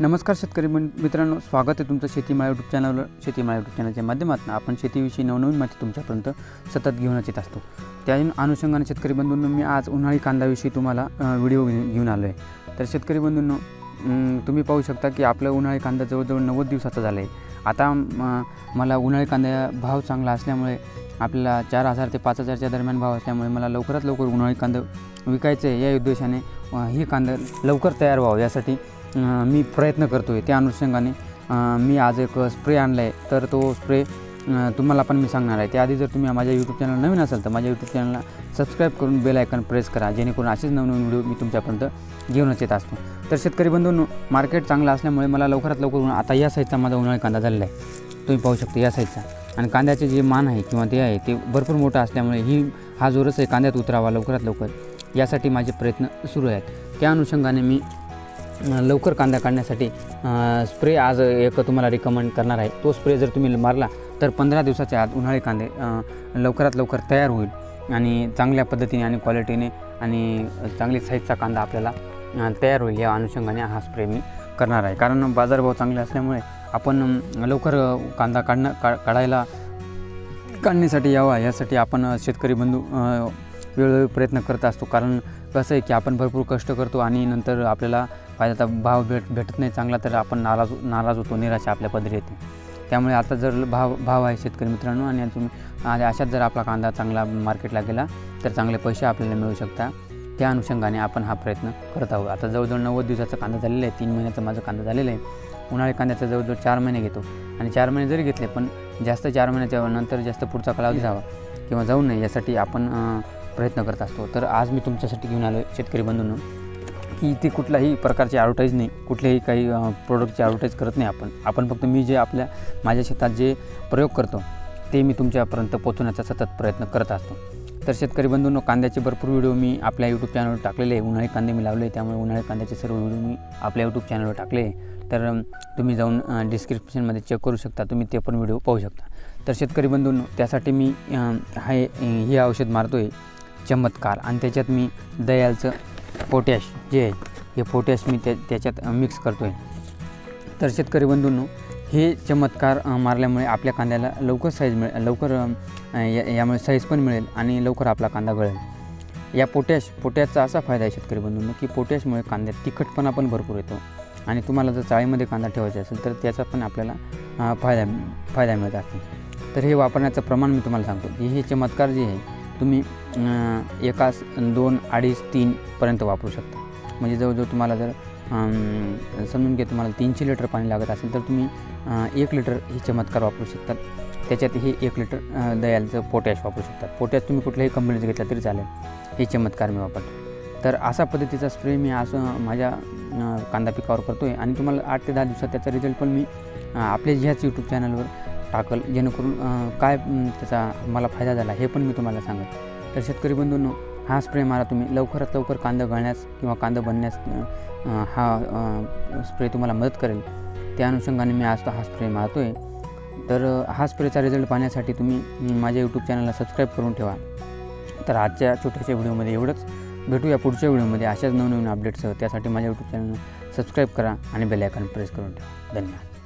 नमस्कार शेतकरी मित्रांनो, स्वागत आहे तुमचं शेती मळा यूट्यूब चॅनलवर। शेती मळा यूट्यूब चॅनलच्या माध्यमातून आपण शेतीविषयी नवनवीन माहिती तुमच्यापर्यंत सतत घेऊन येत असतो। त्या अनुषंगाने शेतकरी बंधूंनो, मी आज उन्हाळी कांद्याविषयी तुम्हाला व्हिडिओ घेऊन आलो आहे। तर शेतकरी बंधूंनो, तुम्ही पाहू शकता की आपला उन्हाळी कांदा जवळजवळ 90 दिवसाचा झाला आहे। आता मला उन्हाळी कांदा भाव चांगला असल्यामुळे आपल्याला 4000 ते 5000 दरम्यान भाव असल्यामुळे मला लवकरात लवकर उन्हाळी कांदा विकायचा आहे। या उद्देशाने ही कांदा लवकर तयार व्हावा यासाठी मी प्रयत्न करतो आहे। त्या अनुषंगाने मी आज एक स्प्रे आणला आहे, तर तो स्प्रे तुम्हाला पण मी सांगणार आहे। त्याआधी जर तुम्ही माझ्या यूट्यूब चॅनल नवीन असाल तर माझ्या यूट्यूब चॅनलला सबस्क्राईब करून बेल आयकॉन प्रेस करा, जेणेकरून असेच नवनवीन व्हिडिओ मी तुमच्यापर्यंत घेऊनच येत असतो। तर शेतकरी बंधूंनो, मार्केट चांगलं असल्यामुळे मला लवकरात लवकर आता या साईजचा माझा उन्हाळी कांदा झालेला आहे। तुम्ही पाहू शकता या साईजचा, आणि कांद्याचे जे मान आहे किंवा ते आहे ते भरपूर मोठं असल्यामुळे हा जो रस आहे कांद्यात उतरावा लवकरात लवकर, यासाठी माझे प्रयत्न सुरू आहेत। त्या अनुषंगाने मी लवकर कांदा काढण्यासाठी स्प्रे आज एक तुम्हाला रिकमेंड करणार आहे। तो स्प्रे जर तुम्ही मारला तर 15 दिवसाच्या आत उन्हाळी कांदे लवकरात लवकर तयार होईल आणि चांगल्या पद्धतीने आणि क्वालिटीने आणि चांगली साईजचा कांदा आपल्याला तयार होईल। या अनुषंगाने हा स्प्रे मी करणार आहे, कारण बाजारभाव चांगले असल्यामुळे आपण लवकर कांदा काढण्यासाठी यावा यासाठी आपण शेतकरी बंधू वेळोवेळी प्रयत्न करत असतो। कारण कसं आहे की आपण भरपूर कष्ट करतो आणि नंतर आपल्याला फायद्याचा भाव भेटत नाही चांगला, तर आपण नाराज होतो, निराशा आपल्या पदरी येते। त्यामुळे आता जर भाव आहे शेतकरी मित्रांनो, आणि तुम्ही अशात जर आपला कांदा चांगला मार्केटला गेला तर चांगले पैसे आपल्याला मिळू शकता। त्या अनुषंगाने आपण हा प्रयत्न करत आहोत। आता जवळजवळ 90 दिवसाचा कांदा झालेला आहे, 3 महिन्याचा माझा कांदा झालेला आहे। उन्हाळी कांद्याचा जवळजवळ 4 महिने घेतो, आणि 4 महिने जरी घेतले पण जास्त 4 महिन्याच्या नंतर जास्त पुढचा कालावधी जावा किंवा जाऊ नये यासाठी आपण प्रयत्न करत असतो। तर आज मी तुमच्यासाठी घेऊन आलो शेतकरी बंधूंनो की इथे कुठल्याही प्रकारची ॲडव्हर्टाईज नाही, कुठलेही काही प्रोडक्टची ॲडव्हर्टाईज करत नाही आपण फक्त मी जे माझ्या शेतात जे प्रयोग करतो ते मी तुमच्यापर्यंत पोहोचवण्याचा सतत प्रयत्न करत असतो। तर शेतकरी बंधूंनो, कांद्याचे भरपूर व्हिडिओ मी आपल्या यूट्यूब चॅनलवर टाकलेले आहे। उन्हाळी कांदे मी लावले, त्यामुळे उन्हाळी कांद्याचे सर्व व्हिडिओ मी आपल्या यूट्यूब चॅनलवर टाकले, तर तुम्ही जाऊन डिस्क्रिप्शनमध्ये चेक करू शकता, तुम्ही ते पण व्हिडिओ पाहू शकता। तर शेतकरी बंधूंनो, त्यासाठी मी हे औषध मारतो आहे चमत्कार, आणि त्याच्यात मी दयालचं पोटॅश जे आहे हे पोटॅश मी त्याच्यात मिक्स करतो आहे। तर शेतकरी बंधूंनो, हे चमत्कार मारल्यामुळे आपल्या कांद्याला लवकर साईज मिळेल, लवकर यामुळे साईज पण मिळेल आणि लवकर आपला कांदा गळेल। या पोटॅशचा असा फायदा आहे शेतकरी बंधूंनो की पोटॅशमुळे कांद्यात तिखटपणा पण भरपूर येतो, आणि तुम्हाला जर चाळीमध्ये कांदा ठेवायचा असेल तर त्याचा पण आपल्याला फायदा मिळत असतो। तर हे वापरण्याचं प्रमाण मी तुम्हाला सांगतो की हे चमत्कार जे आहे तुम्ही 1, 2, 2.5, 3पर्यंत वापरू शकता। म्हणजे जवळजवळ तुम्हाला जर समजून घ्या तुम्हाला 300 लिटर पाणी लागत असेल तर तुम्ही 1 लिटर हे चमत्कार वापरू शकता, त्याच्यात हे 1 लिटर दयालचं पोटॅश वापरू शकता। पोटॅश तुम्ही कुठल्याही कंपनीचं घेतला तरी चालेल, हे चमत्कार मी वापरतो। तर अशा पद्धतीचा स्प्रे मी असं माझ्या कांदा पिकावर करतो आहे, आणि तुम्हाला 8 ते 10 दिवसात त्याचा रिझल्ट पण मी आपल्या ह्याच यूट्यूब चॅनलवर टाकल, जेणेकरून काय त्याचा मला फायदा झाला हे पण मी तुम्हाला सांगत। तर शेतकरी बंधूंनो, हा स्प्रे मारा, तुम्ही लवकरात लवकर कांदा गळण्यास किंवा कांदा बनण्यास हा स्प्रे तुम्हाला मदत करेल। त्या अनुषंगाने मी आज हा स्प्रे मारतो आहे। तर हा स्प्रेचा रिझल्ट पाहण्यासाठी तुम्ही माझ्या यूट्यूब चॅनलला सबस्क्राईब करून ठेवा। तर आजच्या छोट्याशा व्हिडिओमध्ये एवढंच, भेटूया पुढच्या व्हिडिओमध्ये अशाच नवनवीन अपडेट्ससह। त्यासाठी माझ्या यूट्यूब चॅनलला सबस्क्राईब करा आणि बेल आयकॉन प्रेस करून ठेवा। धन्यवाद।